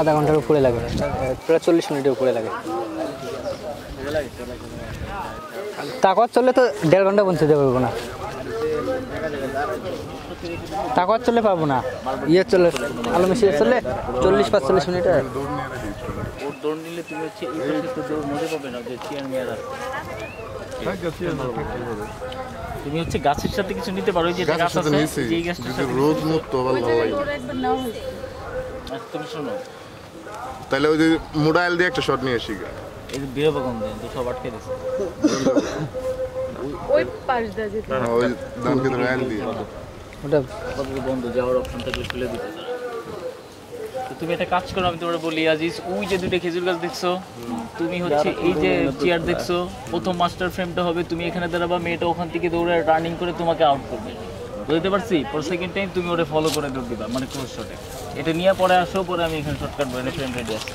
আধা ঘন্টার উপরে লাগে, প্রায় 40 মিনিটের উপরে লাগে। তাকত চললে তো 1.5 ঘন্টা পৌঁছতে পারবো না, তাকত চলে পাবো না, ইয়ে চলে আলো মিশিয়ে চললে 40-45 মিনিট। দৌড় নিলে তুমি হচ্ছে মজা পাবে না, যে চেয়ার মেয়ারা তুমি হচ্ছে গাছের সাথে কিছু নিতে পারো, যে গাছ আছে যেই গাছটা রোদ মুক্ত ভালো লাগে। তুমি শোনো তাহলে ওই যে মোবাইল দিয়ে একটা শট নিয়ে আসি, এই যে বেরোবো কম দেন তো সব আটকে দিছে ওই পাশ দা যেতে, হ্যাঁ ওই দাম কি ধরে আনলি ওটা কত বন্ধ যাওয়ার অপশন থাকলে খুলে দিতে। তুমি একটা কাজ করো, আমি তোমারে বলি আজিজ, ওই যে দুটো খেজুর গাছ দেখছো তুমি হচ্ছে এই যে চেয়ার দেখছো, প্রথম মাস্টার ফ্রেমটা হবে তুমি এখানে দাঁড়াবা, মেয়েটা ওখান থেকে দৌড়ে রানিং করে তোমাকে আউট করবে, বুঝতে পারছি? পর সেকেন্ড টাইম তুমি ওটা ফলো করে দৌড় দিবা, মানে ক্লোজ শটে এটা নিয়ে পরে আসো, পরে আমি এখানে শর্টকাট বলে ফ্রেম রেডি আছে।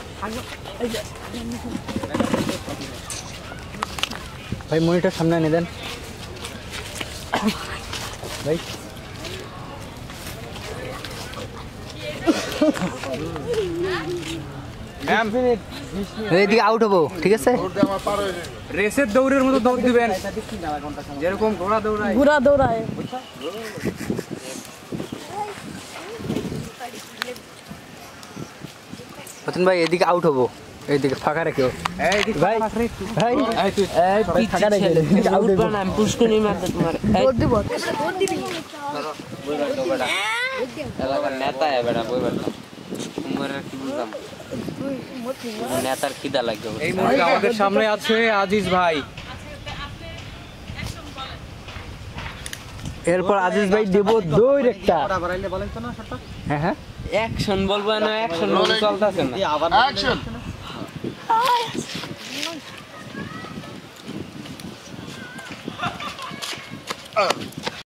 भाई मॉनिटर सामने नहीं देन भाई ম্যাম রেডি আউট হবো, ঠিক আছে? রেসের দৌড়ের মতো দৌড় দিবেন, যেরকম ঘোড়া দৌড়ায় ঘোড়া দৌড়ায়। প্রথম ভাই এদিকে আউট হবো, এইদিকে ফাঁকা রাখো। এই ভাই ভাই এই ফাঁকা রাখো, আউট বান আমি পুশ করি না তোমার দৌড় দিব দৌড় দিবি বড়া এলাকা নেতা है बड़ा कोई बड़ा উমরা কি বুঝলাম নেতার কিদা লাগবে। এই মুহূর্তে আমাদের সামনে আছে আজিজ ভাই, এরপর আজিজ ভাই দেব দৌড় একটা বড়া বাড়াইলে বলেন তো না শটটা। হ্যাঁ হ্যাঁ অ্যাকশন বলবো না, অ্যাকশন চলতাছে না, অ্যাকশন।